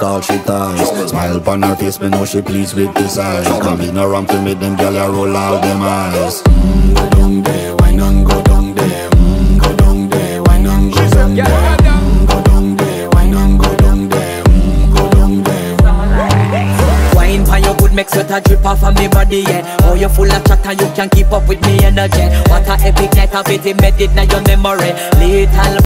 All she ties, smile upon her face, me know she pleased with this eyes. Come in around to me, them gyal a roll out them eyes. Go down there, why none go down there? Go down there, why none go down there? Go down there, why none go down there? Go down there. Wine pon your good, make sweat a drip off of me body, yeah. Oh, you full of chatter, you can't keep up with me energy. What a epic night of it, embedded in your memory. Little